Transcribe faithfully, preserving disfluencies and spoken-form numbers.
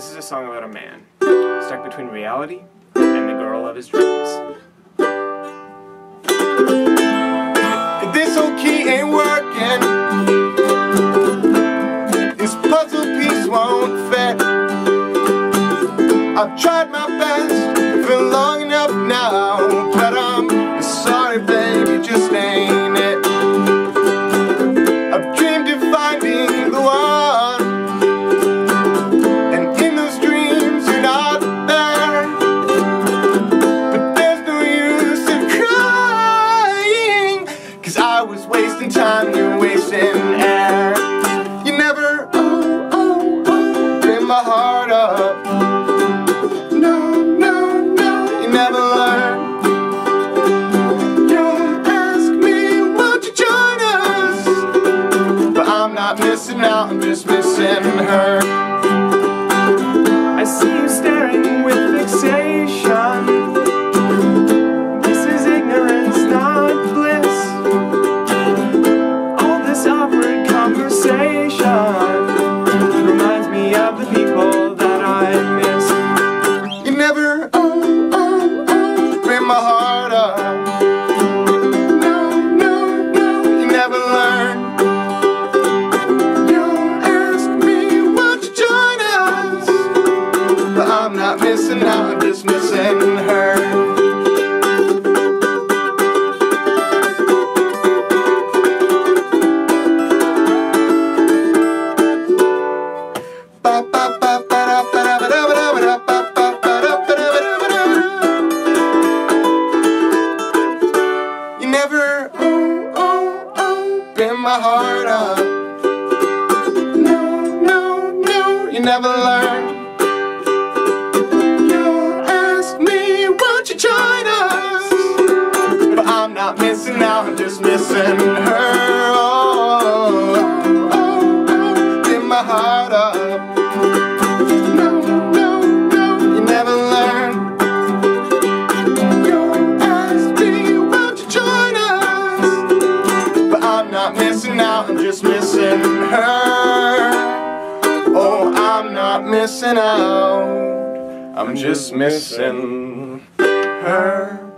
This is a song about a man stuck between reality and the girl of his dreams. This old key ain't working. This puzzle piece won't fit. I've tried my best for long enough now, but I'm sorry, baby, just ain't it. I've dreamed of finding the one, and in those dreams you're not there. But there's no use in crying, 'cause I was wasting time, you're wasting air. You never, oh, oh, oh, bring my heart up. Missing out, I'm just missing her. I see you staring with fixation. This is ignorance, not bliss. All this awkward conversation reminds me of the people that I miss. You never, oh, oh, oh, bring my heart up. No, no, no, you never learn. I'm not missing out, I'm just missing her. You never, oh, oh, oh, bring my heart up. No, no, no, you never learn. Missing out, I'm just missing her. Oh, oh, oh, oh, in my heart up. No, no, no, you never learn. You asked me, won't you join us? But I'm not missing out, I'm just missing her. Oh, I'm not missing out, I'm just missing her.